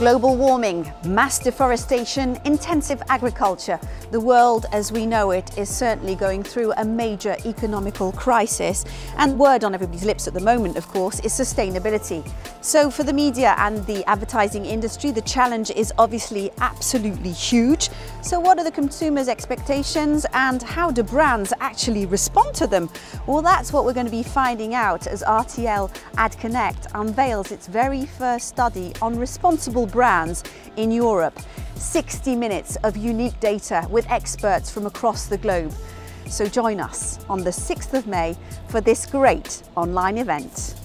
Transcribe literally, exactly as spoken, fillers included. Global warming, mass deforestation, intensive agriculture. The world as we know it is certainly going through a major economical crisis, and word on everybody's lips at the moment, of course, is sustainability. So for the media and the advertising industry, the challenge is obviously absolutely huge. So what are the consumers' expectations and how do brands actually respond to them? Well, that's what we're going to be finding out as R T L AdConnect unveils its very first study on responsible brands in Europe. sixty minutes of unique data with experts from across the globe. So join us on the sixth of May for this great online event.